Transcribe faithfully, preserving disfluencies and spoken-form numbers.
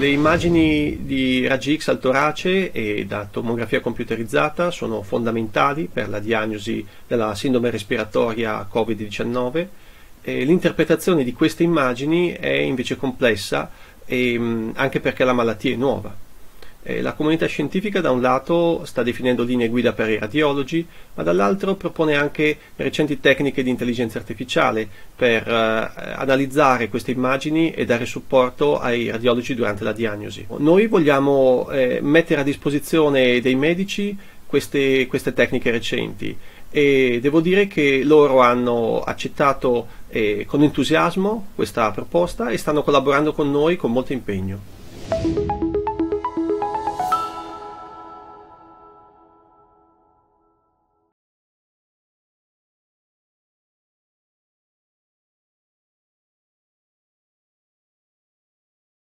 Le immagini di raggi X al torace e da tomografia computerizzata sono fondamentali per la diagnosi della sindrome respiratoria Covid diciannove. L'interpretazione di queste immagini è invece complessa, e, anche perché la malattia è nuova. E la comunità scientifica da un lato sta definendo linee guida per i radiologi, ma dall'altro propone anche recenti tecniche di intelligenza artificiale per eh, analizzare queste immagini e dare supporto ai radiologi durante la diagnosi. Noi vogliamo eh, mettere a disposizione dei medici queste, queste tecniche recenti e devo dire che loro hanno accettato eh, con entusiasmo questa proposta e stanno collaborando con noi con molto impegno.